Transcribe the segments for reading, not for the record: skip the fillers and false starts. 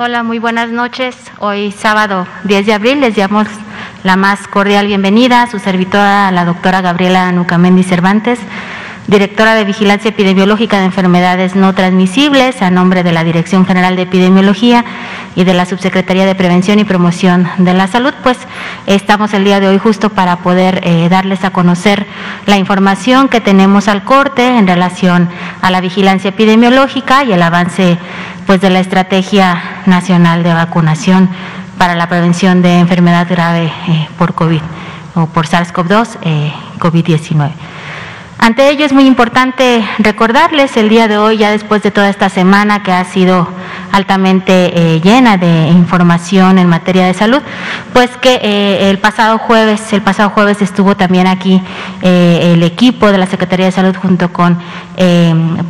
Hola, muy buenas noches. Hoy sábado 10 de abril les damos la más cordial bienvenida a su servidora, la doctora Gabriela Nucamendi Cervantes, directora de Vigilancia Epidemiológica de Enfermedades No Transmisibles, a nombre de la Dirección General de Epidemiología y de la Subsecretaría de Prevención y Promoción de la Salud. Pues estamos el día de hoy justo para poder darles a conocer la información que tenemos al corte en relación a la vigilancia epidemiológica y el avance, pues, de la Estrategia Nacional de Vacunación para la Prevención de Enfermedad Grave por COVID o por SARS-CoV-2, COVID-19. Ante ello es muy importante recordarles el día de hoy, ya después de toda esta semana que ha sido altamente llena de información en materia de salud, pues que el pasado jueves estuvo también aquí el equipo de la Secretaría de Salud junto con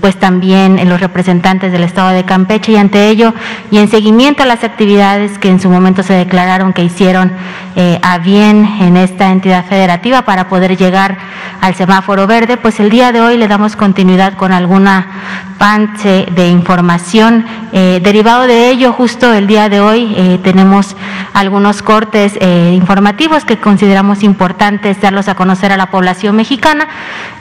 pues también los representantes del Estado de Campeche, y ante ello y en seguimiento a las actividades que en su momento se declararon que hicieron a bien en esta entidad federativa para poder llegar al semáforo verde, pues el día de hoy le damos continuidad con alguna parte de información. Derivado de ello, justo el día de hoy tenemos algunos cortes informativos que consideramos importantes darlos a conocer a la población mexicana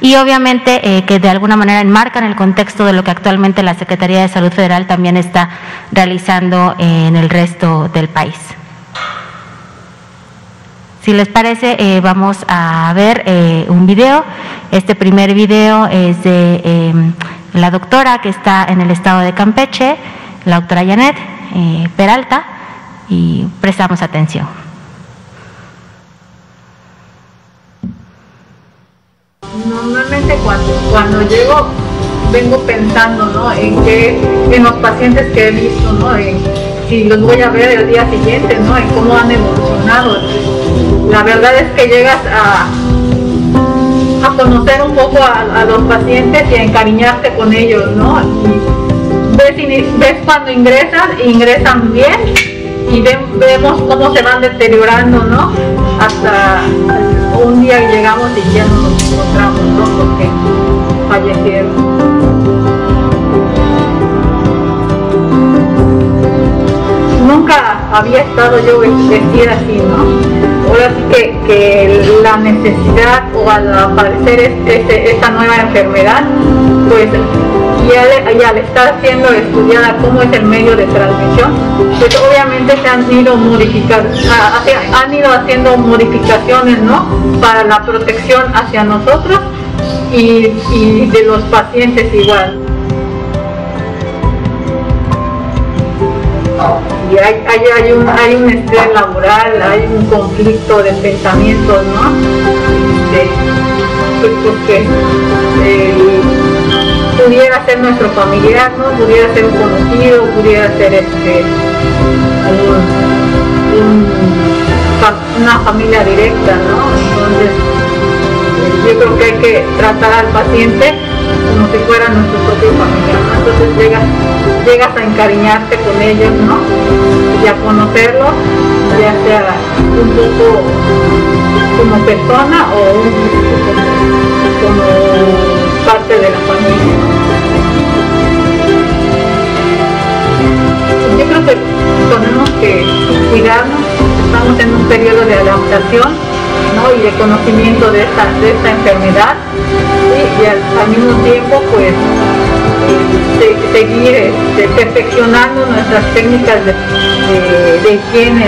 y obviamente que de alguna manera enmarcan el contexto de lo que actualmente la Secretaría de Salud Federal también está realizando en el resto del país. Si les parece, vamos a ver un video. Este primer video es de la doctora que está en el estado de Campeche, la doctora Janet Peralta, y prestamos atención. Normalmente cuando llego vengo pensando, ¿no?, en los pacientes que he visto, ¿no?, en si los voy a ver el día siguiente, ¿no?, en cómo han evolucionado. La verdad es que llegas a conocer un poco a los pacientes y a encariñarte con ellos, ¿no? Ves cuando ingresan bien y vemos cómo se van deteriorando, ¿no? Hasta un día llegamos y ya no nos encontramos, ¿no?, porque fallecieron. Nunca había estado yo vestida así, ¿no? Ahora sí que la necesidad, o al aparecer esta nueva enfermedad, pues, y al estar siendo estudiada cómo es el medio de transmisión, pues obviamente se han ido modificando, haciendo modificaciones, ¿no?, para la protección hacia nosotros y de los pacientes igual. Y hay un estrés laboral, hay un conflicto de pensamientos, ¿no? Porque pudiera ser nuestro familiar, ¿no?, pudiera ser un conocido, pudiera ser una familia directa, ¿no? Entonces yo creo que hay que tratar al paciente como si fuera nuestro propio familiar, ¿no? Entonces llegas a encariñarte con ellos, ¿no?, y a conocerlos, ya sea un poco como persona o como parte de la familia. Yo creo que tenemos que cuidarnos, estamos en un periodo de adaptación, ¿no?, y de conocimiento de esta enfermedad, ¿sí?, y al mismo tiempo, pues, seguir perfeccionando nuestras técnicas de higiene.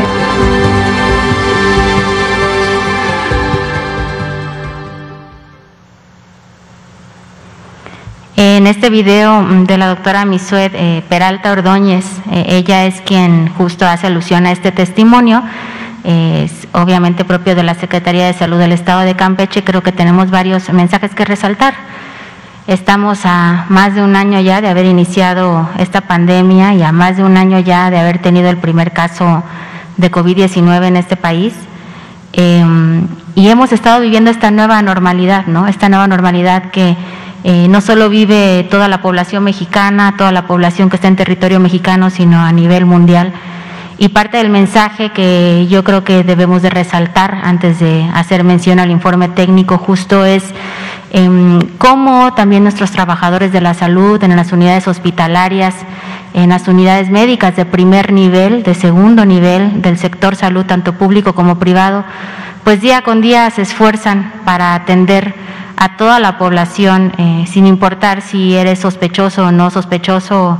En este video de la doctora Misuet Peralta Ordóñez, ella es quien justo hace alusión a este testimonio. Es obviamente propio de la Secretaría de Salud del Estado de Campeche. Creo que tenemos varios mensajes que resaltar. Estamos a más de un año ya de haber iniciado esta pandemia y a más de un año ya de haber tenido el primer caso de COVID-19 en este país. Y hemos estado viviendo esta nueva normalidad, ¿no? Esta nueva normalidad que no solo vive toda la población mexicana, toda la población que está en territorio mexicano, sino a nivel mundial. Y parte del mensaje que yo creo que debemos de resaltar antes de hacer mención al informe técnico justo es cómo también nuestros trabajadores de la salud en las unidades hospitalarias en las unidades médicas de primer nivel, de segundo nivel, del sector salud, tanto público como privado, pues día con día se esfuerzan para atender a toda la población, sin importar si eres sospechoso o no sospechoso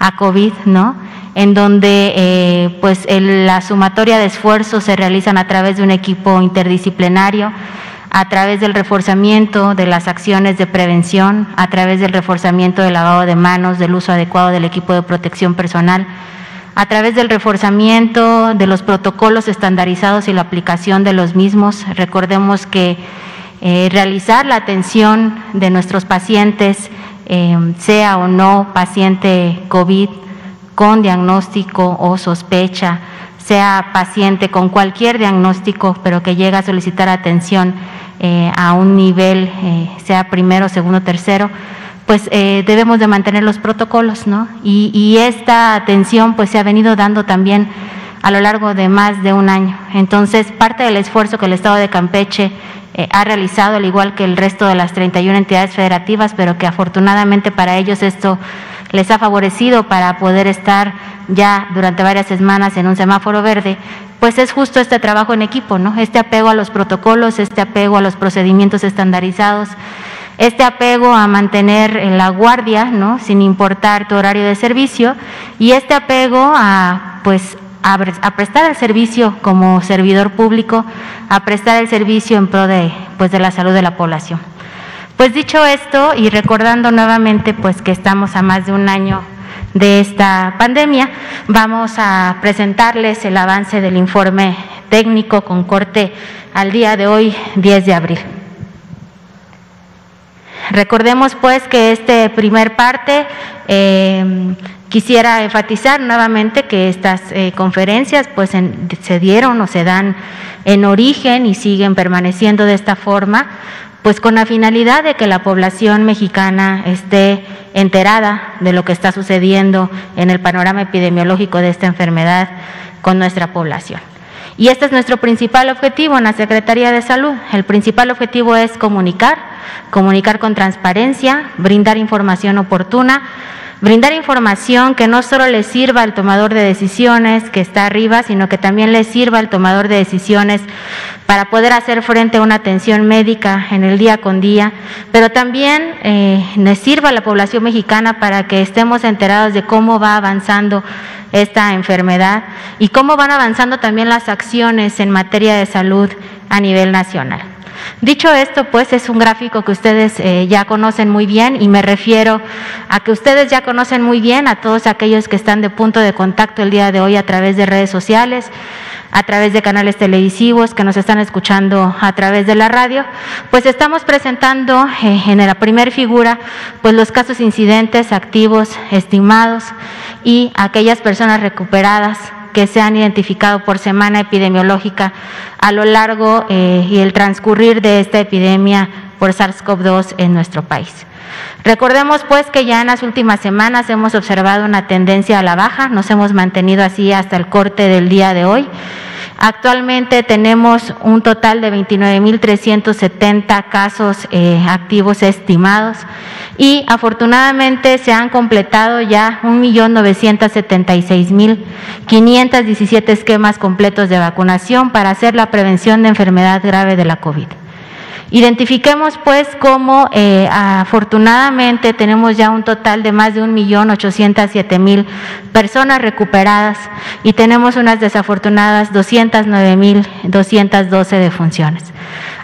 a COVID, ¿no? En donde pues la sumatoria de esfuerzos se realizan a través de un equipo interdisciplinario, a través del reforzamiento de las acciones de prevención, a través del reforzamiento del lavado de manos, del uso adecuado del equipo de protección personal, a través del reforzamiento de los protocolos estandarizados y la aplicación de los mismos. Recordemos que realizar la atención de nuestros pacientes, sea o no paciente COVID, con diagnóstico o sospecha, sea paciente con cualquier diagnóstico, pero que llega a solicitar atención a un nivel, sea primero, segundo, tercero, pues debemos de mantener los protocolos, ¿no? Y esta atención pues se ha venido dando también a lo largo de más de un año. Entonces, parte del esfuerzo que el Estado de Campeche ha realizado, al igual que el resto de las 31 entidades federativas, pero que afortunadamente para ellos esto les ha favorecido para poder estar ya durante varias semanas en un semáforo verde, pues es justo este trabajo en equipo, ¿no? Este apego a los protocolos, este apego a los procedimientos estandarizados, este apego a mantener la guardia, ¿no?, sin importar tu horario de servicio, y este apego a, pues, a prestar el servicio como servidor público, a prestar el servicio en pro de, pues, de la salud de la población. Pues dicho esto, y recordando nuevamente pues que estamos a más de un año de esta pandemia, vamos a presentarles el avance del informe técnico con corte al día de hoy, 10 de abril. Recordemos pues que este primer parte… Quisiera enfatizar nuevamente que estas conferencias pues se dieron o se dan en origen y siguen permaneciendo de esta forma, pues con la finalidad de que la población mexicana esté enterada de lo que está sucediendo en el panorama epidemiológico de esta enfermedad con nuestra población. Y este es nuestro principal objetivo en la Secretaría de Salud. El principal objetivo es comunicar con transparencia, brindar información oportuna, brindar información que no solo le sirva al tomador de decisiones que está arriba, sino que también le sirva al tomador de decisiones para poder hacer frente a una atención médica en el día con día, pero también le sirva a la población mexicana para que estemos enterados de cómo va avanzando esta enfermedad y cómo van avanzando también las acciones en materia de salud a nivel nacional. Dicho esto, pues es un gráfico que ustedes ya conocen muy bien, y me refiero a que ustedes ya conocen muy bien a todos aquellos que están de punto de contacto el día de hoy a través de redes sociales, a través de canales televisivos, que nos están escuchando a través de la radio. Pues estamos presentando en la primera figura pues los casos incidentes, activos, estimados, y aquellas personas recuperadas que se han identificado por semana epidemiológica a lo largo y el transcurrir de esta epidemia por SARS-CoV-2 en nuestro país. Recordemos pues que ya en las últimas semanas hemos observado una tendencia a la baja, nos hemos mantenido así hasta el corte del día de hoy. Actualmente tenemos un total de 29.370 casos activos estimados, y afortunadamente se han completado ya 1.976.517 esquemas completos de vacunación para hacer la prevención de enfermedad grave de la COVID. Identifiquemos pues cómo afortunadamente tenemos ya un total de más de 1.807.000 personas recuperadas, y tenemos unas desafortunadas 209.212 defunciones.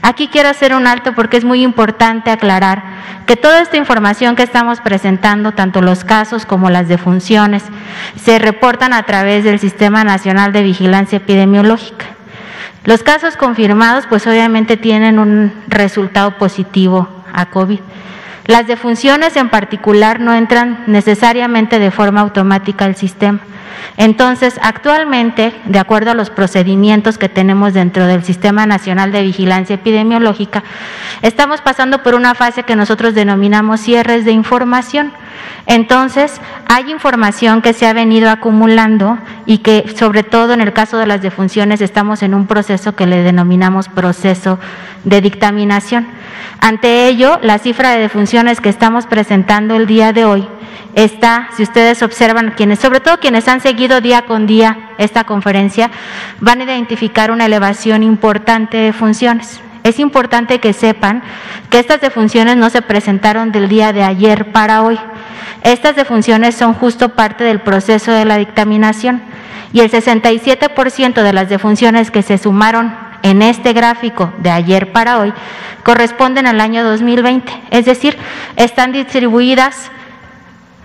Aquí quiero hacer un alto porque es muy importante aclarar que toda esta información que estamos presentando, tanto los casos como las defunciones, se reportan a través del Sistema Nacional de Vigilancia Epidemiológica. Los casos confirmados pues obviamente tienen un resultado positivo a COVID. Las defunciones en particular no entran necesariamente de forma automática al sistema. Entonces, actualmente, de acuerdo a los procedimientos que tenemos dentro del Sistema Nacional de Vigilancia Epidemiológica, estamos pasando por una fase que nosotros denominamos cierres de información. Entonces, hay información que se ha venido acumulando y que, sobre todo en el caso de las defunciones, estamos en un proceso que le denominamos proceso de dictaminación. Ante ello, la cifra de defunciones que estamos presentando el día de hoy está, si ustedes observan, quienes, sobre todo quienes han seguido día con día esta conferencia, van a identificar una elevación importante de funciones. Es importante que sepan que estas defunciones no se presentaron del día de ayer para hoy. Estas defunciones son justo parte del proceso de la dictaminación y el 67% de las defunciones que se sumaron en este gráfico de ayer para hoy corresponden al año 2020, es decir, están distribuidas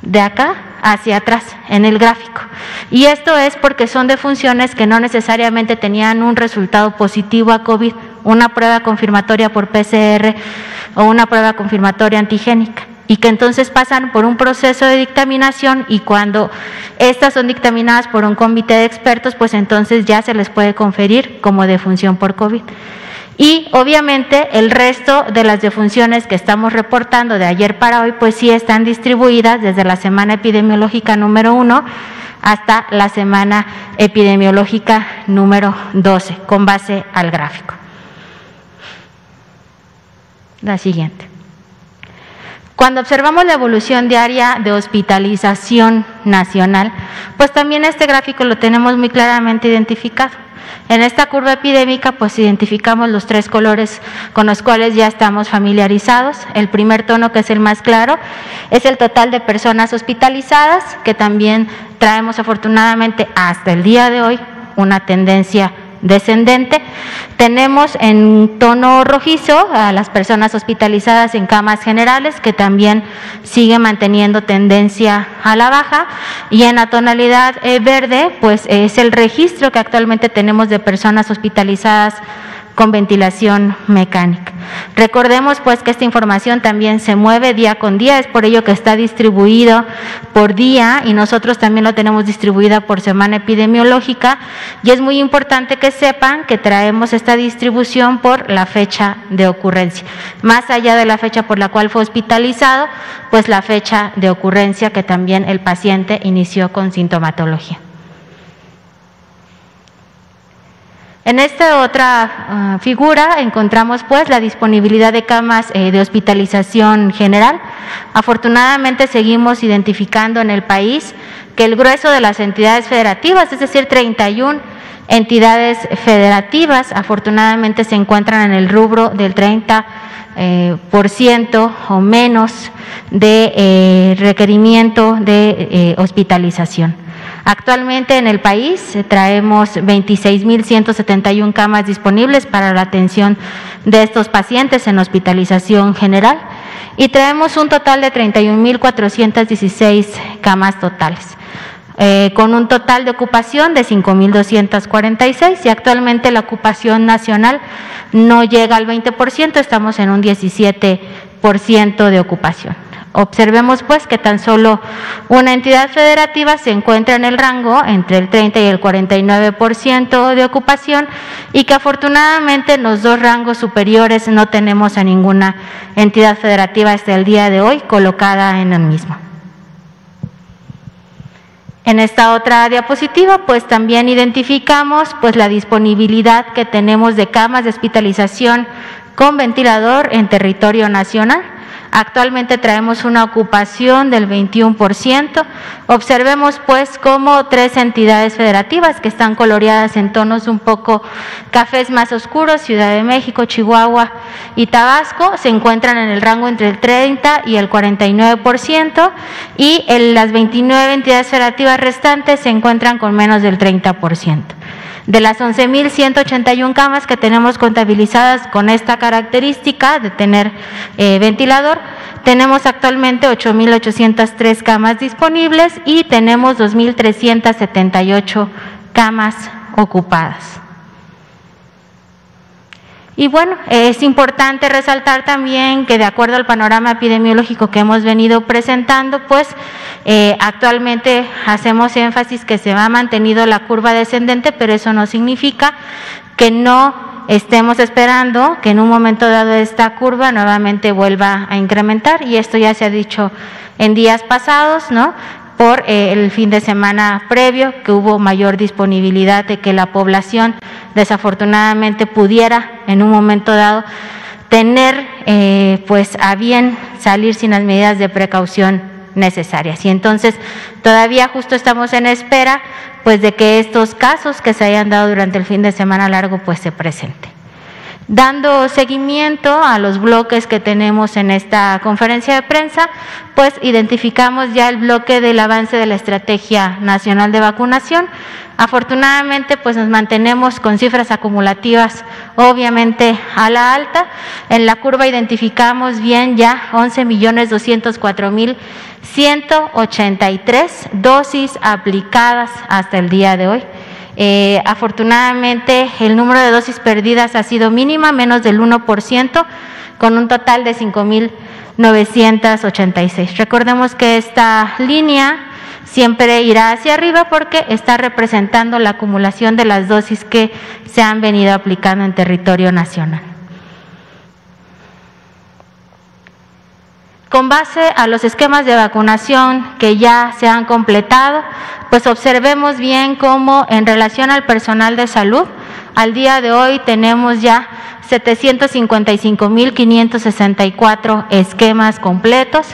de acá hacia atrás en el gráfico. Y esto es porque son defunciones que no necesariamente tenían un resultado positivo a COVID, una prueba confirmatoria por PCR o una prueba confirmatoria antigénica, y que entonces pasan por un proceso de dictaminación, y cuando estas son dictaminadas por un comité de expertos, pues entonces ya se les puede conferir como defunción por COVID. Y obviamente el resto de las defunciones que estamos reportando de ayer para hoy, pues sí están distribuidas desde la semana epidemiológica número 1 hasta la semana epidemiológica número 12, con base al gráfico. La siguiente. Cuando observamos la evolución diaria de hospitalización nacional, pues también este gráfico lo tenemos muy claramente identificado. En esta curva epidémica, pues identificamos los tres colores con los cuales ya estamos familiarizados. El primer tono, que es el más claro, es el total de personas hospitalizadas, que también traemos afortunadamente hasta el día de hoy una tendencia descendente. Tenemos en tono rojizo a las personas hospitalizadas en camas generales, que también sigue manteniendo tendencia a la baja, y en la tonalidad verde, pues es el registro que actualmente tenemos de personas hospitalizadas con ventilación mecánica. Recordemos pues que esta información también se mueve día con día, es por ello que está distribuido por día, y nosotros también lo tenemos distribuida por semana epidemiológica, y es muy importante que sepan que traemos esta distribución por la fecha de ocurrencia. Más allá de la fecha por la cual fue hospitalizado, pues la fecha de ocurrencia que también el paciente inició con sintomatología. En esta otra figura encontramos pues la disponibilidad de camas de hospitalización general. Afortunadamente seguimos identificando en el país que el grueso de las entidades federativas, es decir, 31 entidades federativas, afortunadamente se encuentran en el rubro del 30% o menos de requerimiento de hospitalización. Actualmente en el país traemos 26.171 camas disponibles para la atención de estos pacientes en hospitalización general, y traemos un total de 31.416 camas totales, con un total de ocupación de 5.246, y actualmente la ocupación nacional no llega al 20%, estamos en un 17% de ocupación. Observemos pues que tan solo una entidad federativa se encuentra en el rango entre el 30 y el 49% de ocupación, y que afortunadamente en los dos rangos superiores no tenemos a ninguna entidad federativa hasta el día de hoy colocada en el mismo. En esta otra diapositiva pues también identificamos pues la disponibilidad que tenemos de camas de hospitalización con ventilador en territorio nacional. Actualmente traemos una ocupación del 21%. Observemos pues cómo tres entidades federativas que están coloreadas en tonos un poco cafés más oscuros, Ciudad de México, Chihuahua y Tabasco, se encuentran en el rango entre el 30 y el 49%, y en las 29 entidades federativas restantes se encuentran con menos del 30%. De las 11.181 camas que tenemos contabilizadas con esta característica de tener ventilador, tenemos actualmente 8.803 camas disponibles y tenemos 2.378 camas ocupadas. Y bueno, es importante resaltar también que de acuerdo al panorama epidemiológico que hemos venido presentando, pues actualmente hacemos énfasis que se ha mantenido la curva descendente, pero eso no significa que no estemos esperando que en un momento dado esta curva nuevamente vuelva a incrementar, y esto ya se ha dicho en días pasados, ¿no?, por el fin de semana previo, que hubo mayor disponibilidad de que la población desafortunadamente pudiera en un momento dado tener pues a bien salir sin las medidas de precaución necesarias. Y entonces todavía justo estamos en espera pues de que estos casos que se hayan dado durante el fin de semana largo pues se presenten. Dando seguimiento a los bloques que tenemos en esta conferencia de prensa, pues identificamos ya el bloque del avance de la Estrategia Nacional de Vacunación. Afortunadamente, pues nos mantenemos con cifras acumulativas, obviamente a la alta. En la curva identificamos bien ya 11.204.183 dosis aplicadas hasta el día de hoy. Afortunadamente el número de dosis perdidas ha sido mínima, menos del 1%, con un total de 5.986. Recordemos que esta línea siempre irá hacia arriba porque está representando la acumulación de las dosis que se han venido aplicando en territorio nacional. Con base a los esquemas de vacunación que ya se han completado, pues observemos bien cómo en relación al personal de salud, al día de hoy tenemos ya 755.564 esquemas completos.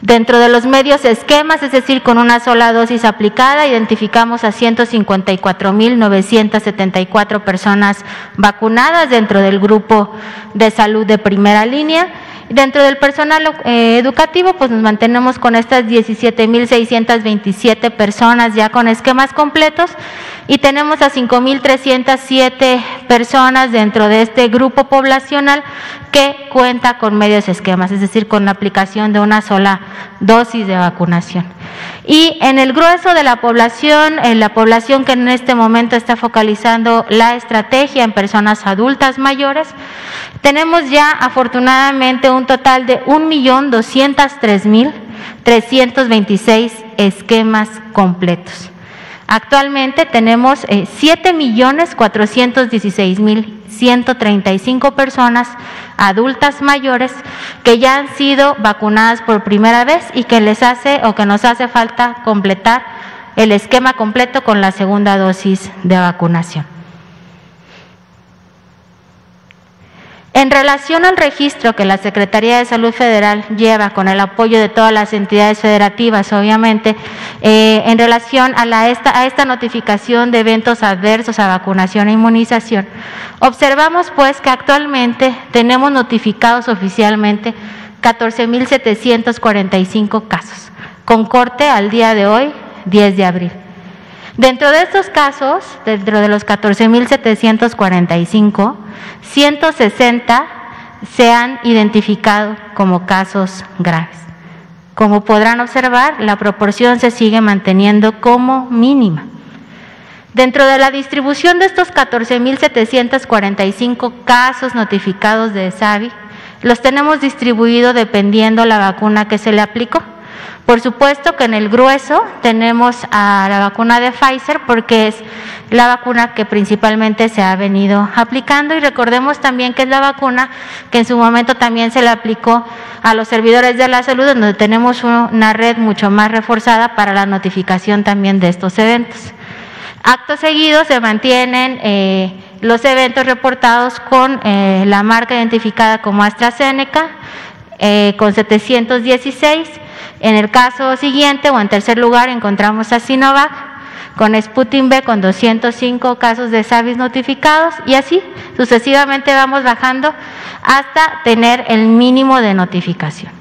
Dentro de los medios esquemas, es decir, con una sola dosis aplicada, identificamos a 154.974 personas vacunadas dentro del grupo de salud de primera línea. Dentro del personal educativo, pues nos mantenemos con estas 17.627 personas ya con esquemas completos y tenemos a 5.307 personas dentro de este grupo poblacional que cuenta con medios esquemas, es decir, con la aplicación de una sola dosis de vacunación. Y en el grueso de la población, en la población que en este momento está focalizando la estrategia en personas adultas mayores, tenemos ya afortunadamente un total de 1.203.326 esquemas completos. Actualmente tenemos 7.416.135 personas adultas mayores que ya han sido vacunadas por primera vez y que les hace o que nos hace falta completar el esquema completo con la segunda dosis de vacunación. En relación al registro que la Secretaría de Salud Federal lleva con el apoyo de todas las entidades federativas, obviamente, en relación a esta notificación de eventos adversos a vacunación e inmunización, observamos pues que actualmente tenemos notificados oficialmente 14.745 casos, con corte al día de hoy, 10 de abril. Dentro de estos casos, dentro de los 14.745, 160 se han identificado como casos graves. Como podrán observar, la proporción se sigue manteniendo como mínima. Dentro de la distribución de estos 14.745 casos notificados de ESAVI, los tenemos distribuidos dependiendo la vacuna que se le aplicó. Por supuesto que en el grueso tenemos a la vacuna de Pfizer porque es la vacuna que principalmente se ha venido aplicando, y recordemos también que es la vacuna que en su momento también se le aplicó a los servidores de la salud, donde tenemos una red mucho más reforzada para la notificación también de estos eventos. Acto seguido se mantienen los eventos reportados con la marca identificada como AstraZeneca con 716. En el caso siguiente o en tercer lugar encontramos a Sinovac con Sputnik V con 205 casos de ESAVI notificados, y así sucesivamente vamos bajando hasta tener el mínimo de notificación.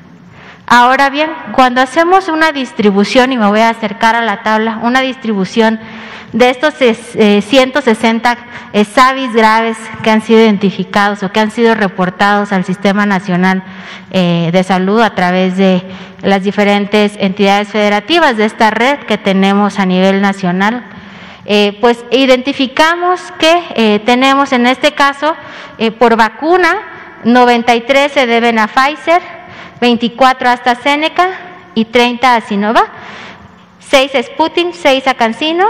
Ahora bien, cuando hacemos una distribución, y me voy a acercar a la tabla, una distribución de estos 160 ESAVIs graves que han sido identificados o que han sido reportados al Sistema Nacional de Salud a través de las diferentes entidades federativas de esta red que tenemos a nivel nacional, pues identificamos que tenemos en este caso por vacuna 93 se deben a Pfizer, 24 a AstraZeneca y 30 a Sinovac, 6 a Sputnik, 6 a CanSino,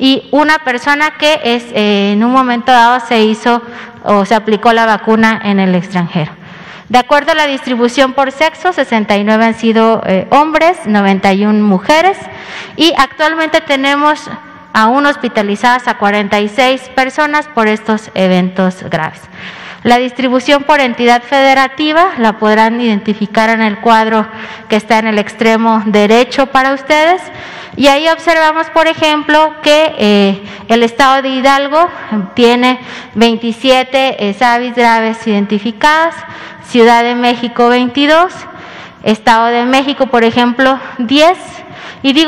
y una persona que es en un momento dado se hizo o se aplicó la vacuna en el extranjero. De acuerdo a la distribución por sexo, 69 han sido hombres, 91 mujeres, y actualmente tenemos aún hospitalizadas a 46 personas por estos eventos graves. La distribución por entidad federativa la podrán identificar en el cuadro que está en el extremo derecho para ustedes. Y ahí observamos, por ejemplo, que el estado de Hidalgo tiene 27 ESAVI graves identificadas, Ciudad de México 22, Estado de México, por ejemplo, 10. Y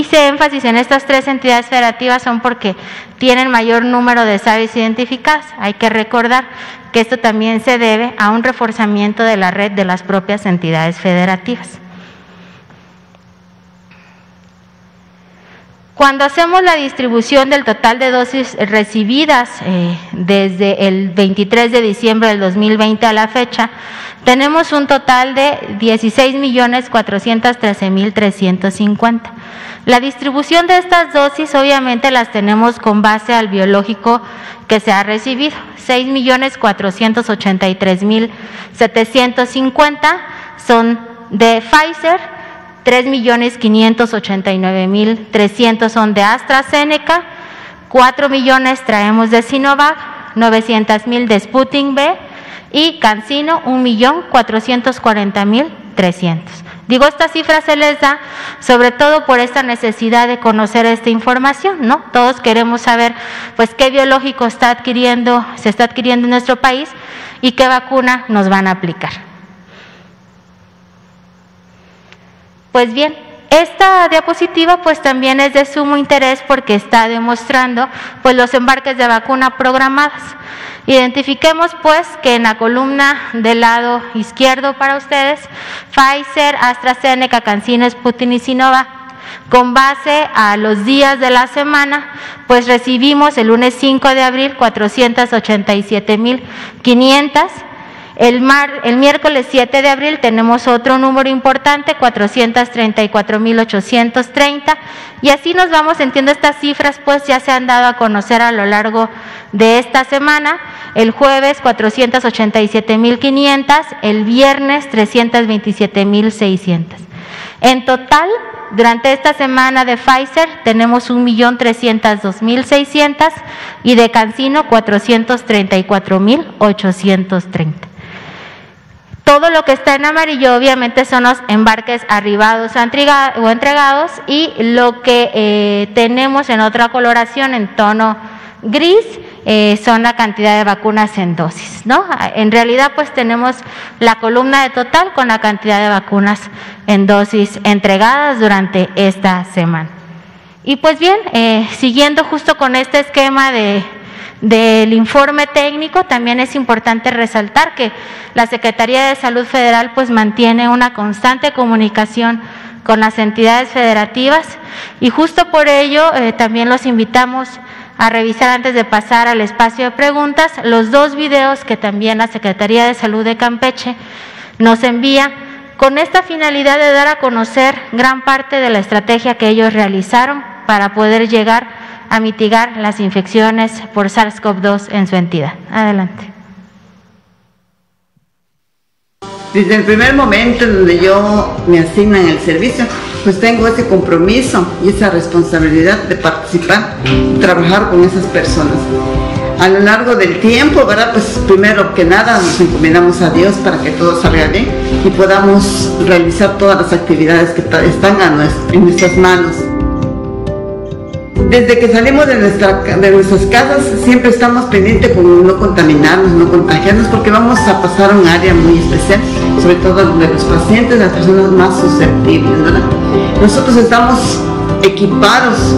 hice énfasis en estas tres entidades federativas son porque tienen mayor número de ESAVI identificadas. Hay que recordar que esto también se debe a un reforzamiento de la red de las propias entidades federativas. Cuando hacemos la distribución del total de dosis recibidas desde el 23 de diciembre del 2020 a la fecha, tenemos un total de 16.413.350. La distribución de estas dosis obviamente las tenemos con base al biológico que se ha recibido, 6.483.750 son de Pfizer, 3.589.300 son de AstraZeneca, 4 millones traemos de Sinovac, 900.000 de Sputnik V y CanSino 1.440.300. Digo, estas cifras se les da sobre todo por esta necesidad de conocer esta información, ¿no? Todos queremos saber pues qué biológico se está adquiriendo en nuestro país y qué vacuna nos van a aplicar. Pues bien, esta diapositiva pues también es de sumo interés porque está demostrando pues los embarques de vacuna programadas. Identifiquemos pues que en la columna del lado izquierdo para ustedes, Pfizer, AstraZeneca, CanSino, Sputnik y Sinovac, con base a los días de la semana, pues recibimos el lunes 5 de abril 487.500. El miércoles 7 de abril tenemos otro número importante, 434.830, y así nos vamos entiendo estas cifras, pues ya se han dado a conocer a lo largo de esta semana. El jueves 487.500, el viernes 327.600. En total, durante esta semana de Pfizer tenemos 1.302.600 y de CanSino 434.830. Todo lo que está en amarillo obviamente son los embarques arribados o entregados, y lo que tenemos en otra coloración en tono gris son la cantidad de vacunas en dosis, ¿no? En realidad pues tenemos la columna de total con la cantidad de vacunas en dosis entregadas durante esta semana. Y pues bien, siguiendo justo con este esquema del informe técnico, también es importante resaltar que la Secretaría de Salud Federal pues mantiene una constante comunicación con las entidades federativas, y justo por ello también los invitamos a revisar, antes de pasar al espacio de preguntas, los dos videos que también la Secretaría de Salud de Campeche nos envía con esta finalidad de dar a conocer gran parte de la estrategia que ellos realizaron para poder llegar a mitigar las infecciones por SARS-CoV-2 en su entidad. Adelante. Desde el primer momento donde yo me asignan el servicio, pues tengo ese compromiso y esa responsabilidad de participar, trabajar con esas personas. A lo largo del tiempo, ¿verdad? Pues primero que nada nos encomendamos a Dios para que todo salga bien y podamos realizar todas las actividades que están en nuestras manos. Desde que salimos de nuestras casas siempre estamos pendientes con no contaminarnos, no contagiarnos, porque vamos a pasar a un área muy especial, sobre todo de los pacientes, las personas más susceptibles, ¿verdad? Nosotros estamos equipados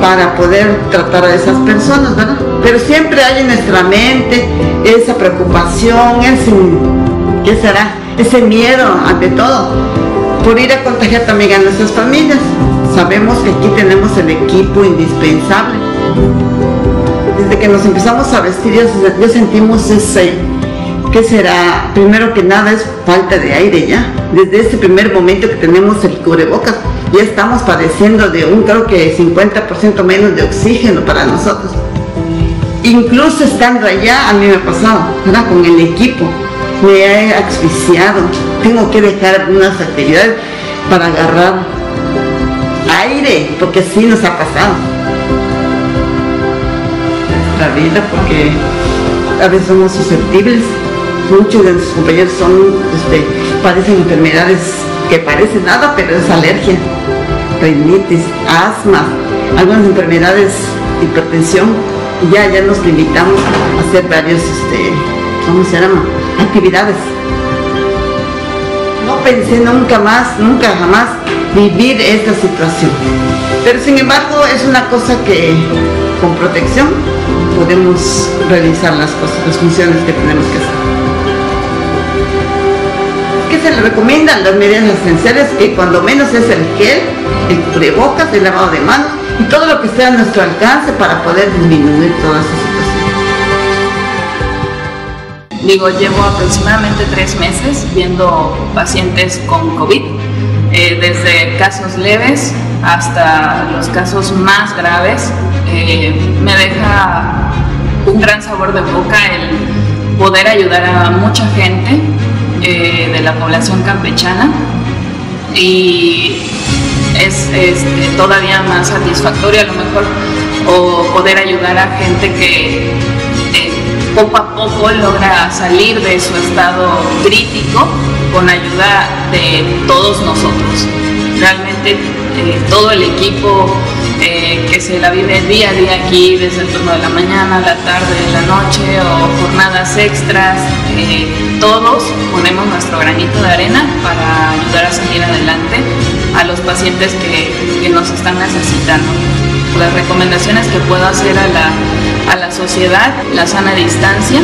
para poder tratar a esas personas, ¿verdad? Pero siempre hay en nuestra mente esa preocupación, ese, ¿qué será? Ese miedo ante todo, por ir a contagiar también a nuestras familias. Sabemos que aquí tenemos el equipo indispensable. Desde que nos empezamos a vestir ya sentimos ese, ¿qué será? Primero que nada es falta de aire ya. Desde este primer momento que tenemos el cubrebocas, ya estamos padeciendo de un creo que 50% menos de oxígeno para nosotros. Incluso estando allá, a mí me ha pasado, ¿verdad? Con el equipo, me he asfixiado, tengo que dejar algunas actividades para agarrar aire, porque sí nos ha pasado nuestra vida, porque a veces somos susceptibles, muchos de nuestros compañeros son, padecen enfermedades que parecen nada, pero es alergia, rinitis, asma, algunas enfermedades, hipertensión, y ya nos limitamos a hacer varios, ¿cómo se llama?, actividades. No pensé nunca más, nunca jamás vivir esta situación, pero sin embargo es una cosa que con protección podemos realizar las cosas, las funciones que tenemos que hacer. ¿Qué se le recomiendan? Las medidas esenciales, que cuando menos es el gel, el cubrebocas, el lavado de manos y todo lo que esté a nuestro alcance para poder disminuir toda esa situación. Digo, llevo aproximadamente 3 meses viendo pacientes con COVID, desde casos leves hasta los casos más graves. Me deja un gran sabor de boca el poder ayudar a mucha gente de la población campechana, y es todavía más satisfactorio a lo mejor o poder ayudar a gente que poco a poco logra salir de su estado crítico con ayuda de todos nosotros. Realmente todo el equipo que se la vive día a día aquí, desde el turno de la mañana, la tarde, la noche o jornadas extras, todos ponemos nuestro granito de arena para ayudar a salir adelante a los pacientes que nos están necesitando. Las recomendaciones que puedo hacer a la sociedad: la sana distancia,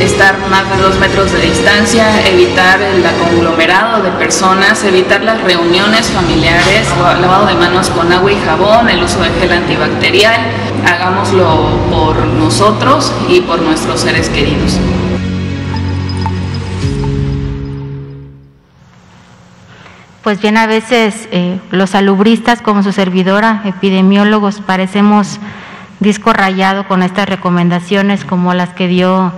estar más de 2 metros de distancia, evitar el conglomerado de personas, evitar las reuniones familiares, lavado de manos con agua y jabón, el uso de gel antibacterial. Hagámoslo por nosotros y por nuestros seres queridos. Pues bien, a veces los salubristas, como su servidora, epidemiólogos, parecemos disco rayado con estas recomendaciones como las que dio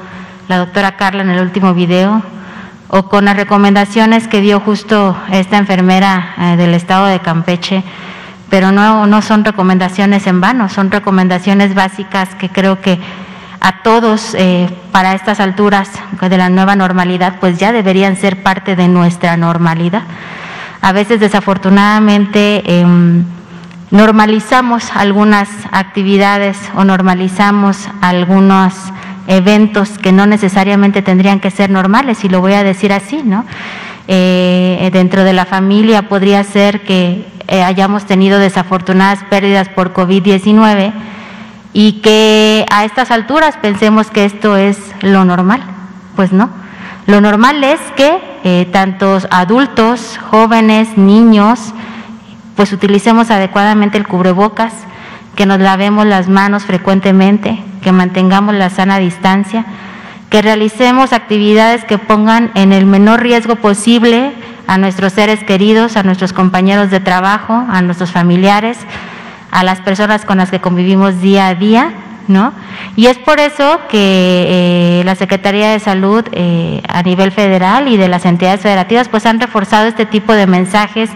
la doctora Carla en el último video, o con las recomendaciones que dio justo esta enfermera del estado de Campeche, pero no son recomendaciones en vano, son recomendaciones básicas que creo que a todos para estas alturas de la nueva normalidad pues ya deberían ser parte de nuestra normalidad. A veces desafortunadamente normalizamos algunas actividades o normalizamos algunos eventos que no necesariamente tendrían que ser normales, y lo voy a decir así, ¿no? Dentro de la familia podría ser que hayamos tenido desafortunadas pérdidas por COVID-19 y que a estas alturas pensemos que esto es lo normal. Pues no, lo normal es que tantos adultos, jóvenes, niños, pues utilicemos adecuadamente el cubrebocas, que nos lavemos las manos frecuentemente, que mantengamos la sana distancia, que realicemos actividades que pongan en el menor riesgo posible a nuestros seres queridos, a nuestros compañeros de trabajo, a nuestros familiares, a las personas con las que convivimos día a día, ¿no? Y es por eso que la Secretaría de Salud a nivel federal y de las entidades federativas pues han reforzado este tipo de mensajes,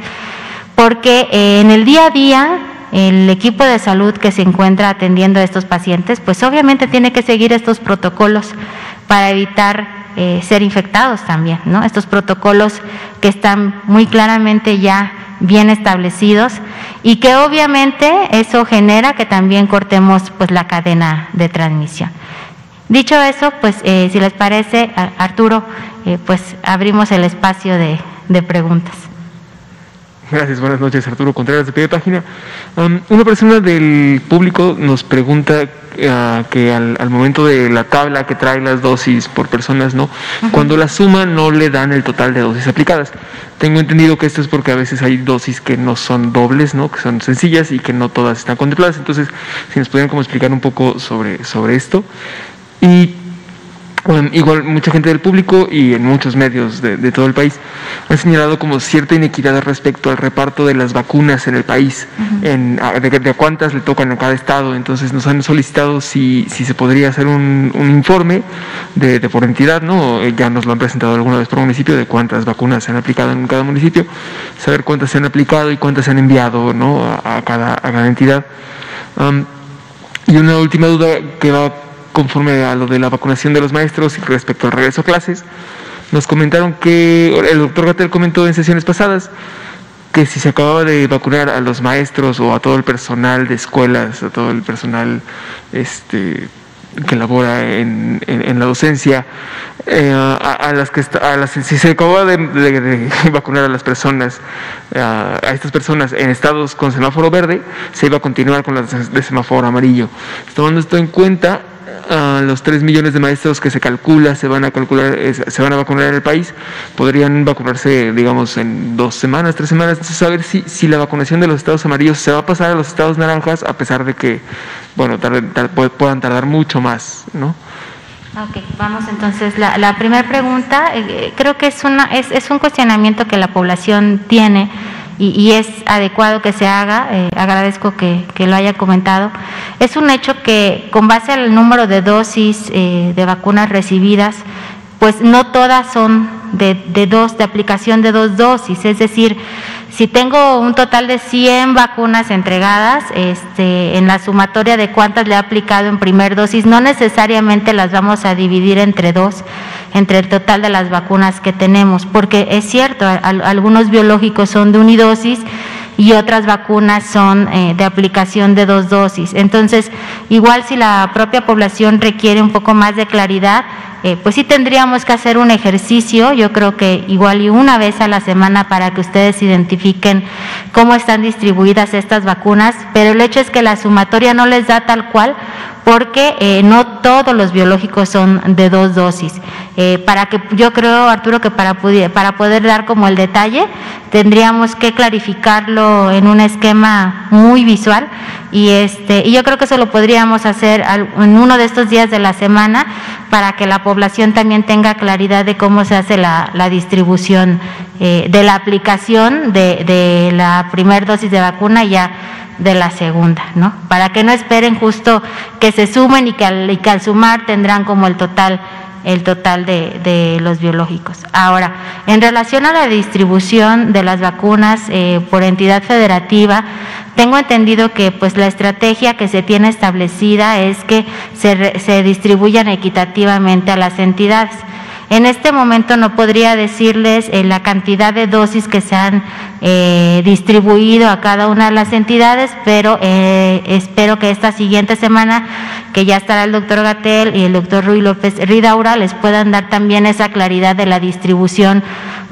porque en el día a día el equipo de salud que se encuentra atendiendo a estos pacientes pues obviamente tiene que seguir estos protocolos para evitar ser infectados también, ¿no? Estos protocolos que están muy claramente ya bien establecidos y que obviamente eso genera que también cortemos pues la cadena de transmisión. Dicho eso, pues si les parece, Arturo, pues abrimos el espacio de preguntas. Gracias, buenas noches. Arturo Contreras, de Piedepágina. Una persona del público nos pregunta que al momento de la tabla que trae las dosis por personas, ¿no? Ajá. Cuando la suman no le dan el total de dosis aplicadas. Tengo entendido que esto es porque a veces hay dosis que no son dobles, ¿no? Que son sencillas y que no todas están contempladas. Entonces, si nos pudieran como explicar un poco sobre esto. Y igual mucha gente del público y en muchos medios de todo el país han señalado como cierta inequidad respecto al reparto de las vacunas en el país, de cuántas le tocan a cada estado. Entonces nos han solicitado si se podría hacer un informe de por entidad, ¿no? Ya nos lo han presentado alguna vez por municipio, de cuántas vacunas se han aplicado en cada municipio, saber cuántas se han aplicado y cuántas se han enviado, ¿no? a cada entidad. Y una última duda que va conforme a lo de la vacunación de los maestros y respecto al regreso a clases, nos comentaron que el doctor Gatell comentó en sesiones pasadas que si se acababa de vacunar a los maestros o a todo el personal de escuelas, a todo el personal que labora en la docencia, si se acababa de vacunar a las personas, a estas personas en estados con semáforo verde, se iba a continuar con las de semáforo amarillo. Tomando esto en cuenta, los 3 millones de maestros que se van a vacunar en el país, podrían vacunarse, digamos, en 2 semanas, 3 semanas. Entonces, a ver si la vacunación de los estados amarillos se va a pasar a los estados naranjas, a pesar de que, bueno, puedan tardar mucho más, ¿no? Ok, vamos entonces. La primera pregunta, creo que es un cuestionamiento que la población tiene, y es adecuado que se haga. Agradezco que lo haya comentado. Es un hecho que, con base al número de dosis de vacunas recibidas, pues no todas son de aplicación de 2 dosis. Es decir, si tengo un total de 100 vacunas entregadas, en la sumatoria de cuántas le he aplicado en primer dosis, no necesariamente las vamos a dividir entre 2, entre el total de las vacunas que tenemos, porque es cierto, algunos biológicos son de unidosis y otras vacunas son de aplicación de 2 dosis. Entonces, igual si la propia población requiere un poco más de claridad, pues sí tendríamos que hacer un ejercicio, yo creo que igual y una vez a la semana, para que ustedes identifiquen cómo están distribuidas estas vacunas, pero el hecho es que la sumatoria no les da tal cual, porque no todos los biológicos son de 2 dosis. Yo creo, Arturo, que para poder dar como el detalle, tendríamos que clarificarlo en un esquema muy visual, y yo creo que eso lo podríamos hacer en uno de estos días de la semana, para que la población también tenga claridad de cómo se hace la distribución de la aplicación de la primera dosis de vacuna y ya de la segunda, ¿no? Para que no esperen justo que se sumen y que al sumar tendrán como el total de los biológicos. Ahora, en relación a la distribución de las vacunas por entidad federativa, tengo entendido que pues la estrategia que se tiene establecida es que se distribuyan equitativamente a las entidades. En este momento no podría decirles la cantidad de dosis que se han distribuido a cada una de las entidades, pero espero que esta siguiente semana, que ya estará el doctor Gatell y el doctor Ruiz López Ridaura, les puedan dar también esa claridad de la distribución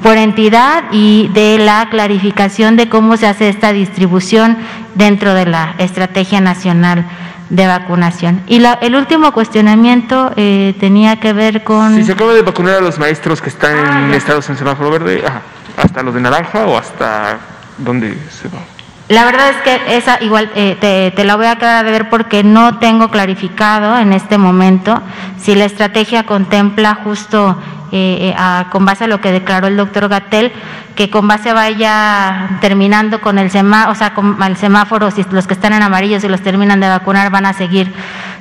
por entidad y de la clarificación de cómo se hace esta distribución dentro de la Estrategia Nacional de Vacunación. Y el último cuestionamiento tenía que ver con… Si se acaba de vacunar a los maestros que están en estados en semáforo verde, hasta los de naranja o hasta dónde se va. La verdad es que esa igual te la voy a quedar de ver, porque no tengo clarificado en este momento si la estrategia contempla justo… con base a lo que declaró el doctor Gatell, que con base vaya terminando con el semáforo, o sea, con el semáforo, si los que están en amarillo, si los terminan de vacunar, van a seguir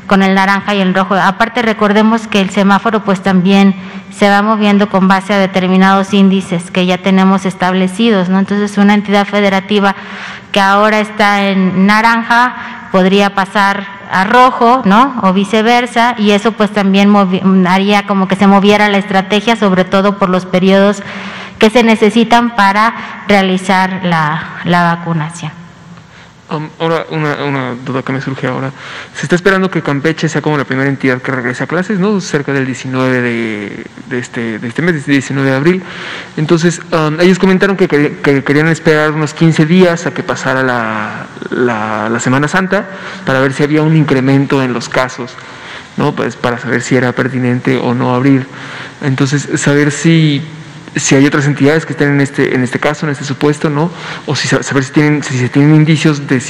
con el naranja y el rojo. Aparte, recordemos que el semáforo pues también se va moviendo con base a determinados índices que ya tenemos establecidos, ¿no? Entonces, una entidad federativa que ahora está en naranja podría pasar a rojo, ¿no? O viceversa, y eso pues también haría como que se moviera la estrategia, sobre todo por los periodos que se necesitan para realizar la vacunación. Ahora, una duda que me surge ahora. Se está esperando que Campeche sea como la primera entidad que regrese a clases, ¿no? Cerca del 19 de este mes, 19 de abril. Entonces, ellos comentaron que querían esperar unos 15 días a que pasara la Semana Santa, para ver si había un incremento en los casos, ¿no? Pues para saber si era pertinente o no abrir. Entonces, saber si hay otras entidades que estén en este caso, en este supuesto, ¿no? O saber si se tienen indicios de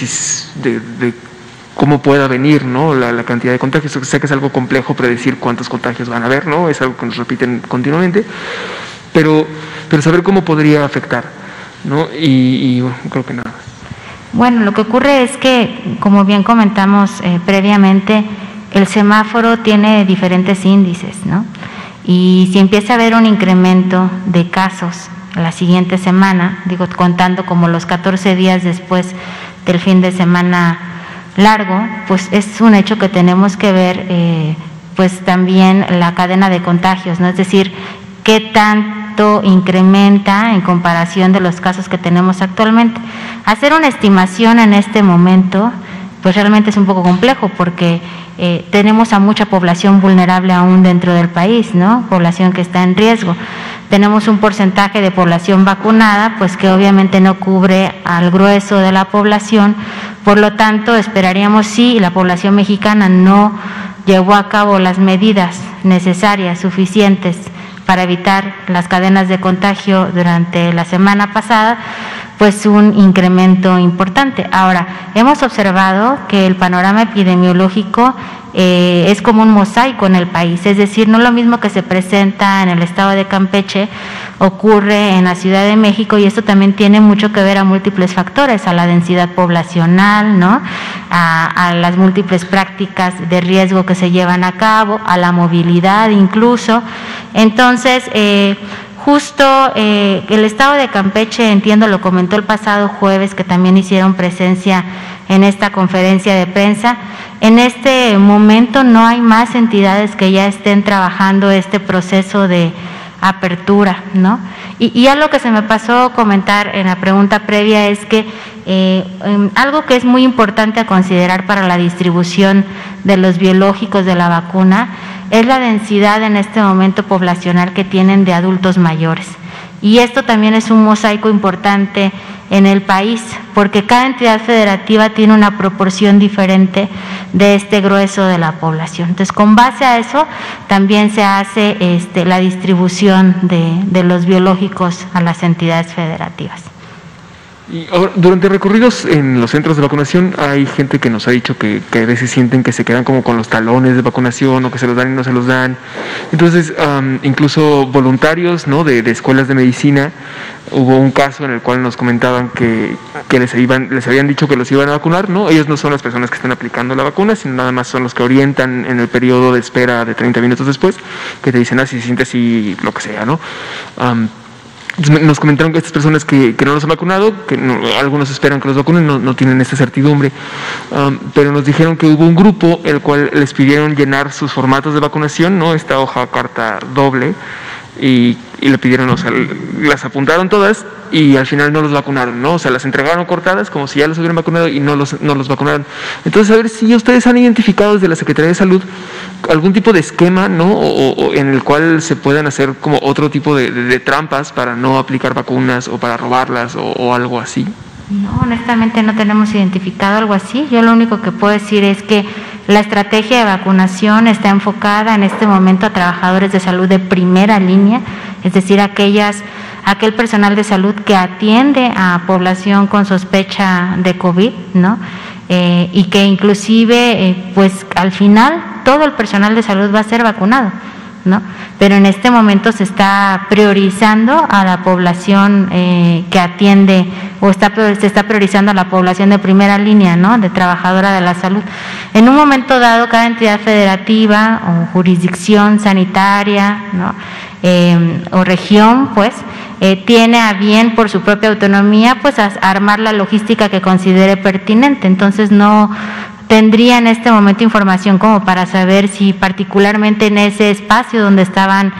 cómo pueda venir, ¿no? La cantidad de contagios. Sé que es algo complejo predecir cuántos contagios van a haber, ¿no? Es algo que nos repiten continuamente, pero saber cómo podría afectar, ¿no? Y bueno, creo que nada. Bueno, lo que ocurre es que, como bien comentamos previamente, el semáforo tiene diferentes índices, ¿no? Y si empieza a haber un incremento de casos la siguiente semana, digo, contando como los 14 días después del fin de semana largo, pues es un hecho que tenemos que ver pues también la cadena de contagios, ¿no? Es decir, qué tanto incrementa en comparación de los casos que tenemos actualmente. Hacer una estimación en este momento, pues realmente es un poco complejo porque tenemos a mucha población vulnerable aún dentro del país, ¿no? Población que está en riesgo. Tenemos un porcentaje de población vacunada, pues que obviamente no cubre al grueso de la población. Por lo tanto, esperaríamos, si la población mexicana no llevó a cabo las medidas necesarias, suficientes para evitar las cadenas de contagio durante la semana pasada, pues un incremento importante. Ahora, hemos observado que el panorama epidemiológico es como un mosaico en el país, es decir, no lo mismo que se presenta en el estado de Campeche ocurre en la Ciudad de México, y esto también tiene mucho que ver a múltiples factores, a la densidad poblacional, ¿no? A las múltiples prácticas de riesgo que se llevan a cabo, a la movilidad incluso. Entonces, justo el estado de Campeche, entiendo, lo comentó el pasado jueves, que también hicieron presencia en esta conferencia de prensa. En este momento no hay más entidades que ya estén trabajando este proceso de apertura, ¿no? Y algo que se me pasó comentar en la pregunta previa es que algo que es muy importante a considerar para la distribución de los biológicos de la vacuna es la densidad en este momento poblacional que tienen de adultos mayores. Y esto también es un mosaico importante en el país, porque cada entidad federativa tiene una proporción diferente de este grueso de la población. Entonces, con base a eso también se hace la distribución de los biológicos a las entidades federativas. Y ahora, durante recorridos en los centros de vacunación hay gente que nos ha dicho que a veces sienten que se quedan como con los talones de vacunación, o que se los dan y no se los dan. Entonces, incluso voluntarios, ¿no?, de escuelas de medicina, hubo un caso en el cual nos comentaban que les habían dicho que los iban a vacunar, ¿no? Ellos no son las personas que están aplicando la vacuna, sino nada más son los que orientan en el periodo de espera de 30 minutos después, que te dicen, ah, si sientes así, lo que sea, ¿no? Nos comentaron que estas personas que no los han vacunado, que no, algunos esperan que los vacunen, no tienen esta certidumbre, pero nos dijeron que hubo un grupo el cual les pidieron llenar sus formatos de vacunación, ¿no?, esta hoja carta doble, y le pidieron, o sea, las apuntaron todas y al final no los vacunaron, ¿no? O sea, las entregaron cortadas como si ya los hubieran vacunado y no los vacunaron. Entonces, a ver si ustedes han identificado desde la Secretaría de Salud algún tipo de esquema, ¿no?, o en el cual se puedan hacer como otro tipo de trampas para no aplicar vacunas o para robarlas o algo así. No, honestamente no tenemos identificado algo así. Yo lo único que puedo decir es que la estrategia de vacunación está enfocada en este momento a trabajadores de salud de primera línea, es decir, aquel personal de salud que atiende a población con sospecha de COVID, ¿no? Y que inclusive, pues al final todo el personal de salud va a ser vacunado, ¿no? Pero en este momento se está priorizando a la población que atiende, o se está priorizando a la población de primera línea, ¿no?, de trabajadora de la salud. En un momento dado, cada entidad federativa o jurisdicción sanitaria, ¿no?, o región, pues, tiene a bien, por su propia autonomía, pues, armar la logística que considere pertinente. Entonces, no tendría en este momento información como para saber si particularmente en ese espacio donde estaban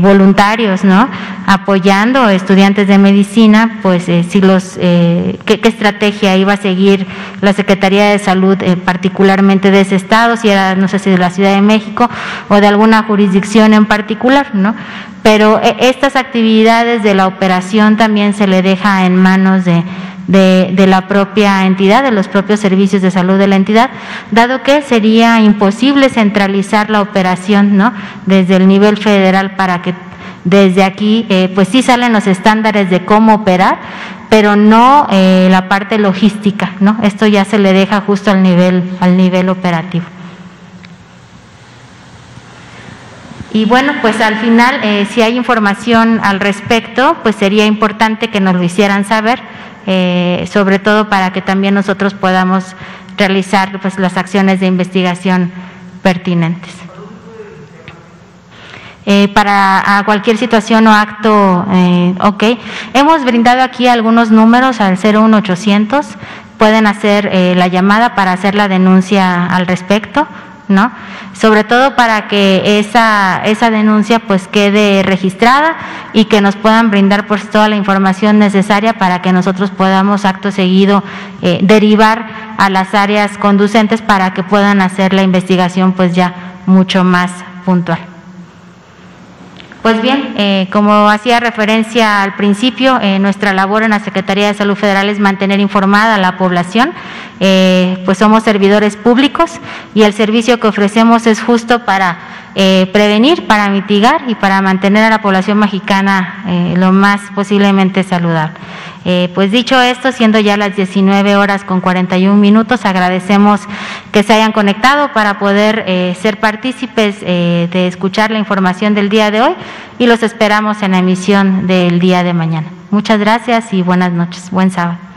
voluntarios, ¿no?, apoyando estudiantes de medicina, pues si los qué estrategia iba a seguir la Secretaría de Salud particularmente de ese estado, si era, no sé, si de la Ciudad de México o de alguna jurisdicción en particular, ¿no? Pero estas actividades de la operación también se le deja en manos de la propia entidad, de los propios servicios de salud de la entidad, dado que sería imposible centralizar la operación, ¿no?, desde el nivel federal, para que desde aquí pues sí salen los estándares de cómo operar, pero no la parte logística, ¿no? Esto ya se le deja justo al nivel operativo. Y bueno, pues al final, si hay información al respecto, pues sería importante que nos lo hicieran saber, sobre todo para que también nosotros podamos realizar, pues, las acciones de investigación pertinentes. Para a cualquier situación o acto, ok. Hemos brindado aquí algunos números al 01800, pueden hacer la llamada para hacer la denuncia al respecto, ¿no? Sobre todo para que esa denuncia pues quede registrada y que nos puedan brindar pues toda la información necesaria para que nosotros podamos acto seguido derivar a las áreas conducentes para que puedan hacer la investigación pues ya mucho más puntual. Pues bien, como hacía referencia al principio, nuestra labor en la Secretaría de Salud Federal es mantener informada a la población, pues somos servidores públicos y el servicio que ofrecemos es justo para prevenir, para mitigar y para mantener a la población mexicana lo más posiblemente saludable. Pues dicho esto, siendo ya las 19:41, agradecemos que se hayan conectado para poder ser partícipes de escuchar la información del día de hoy y los esperamos en la emisión del día de mañana. Muchas gracias y buenas noches. Buen sábado.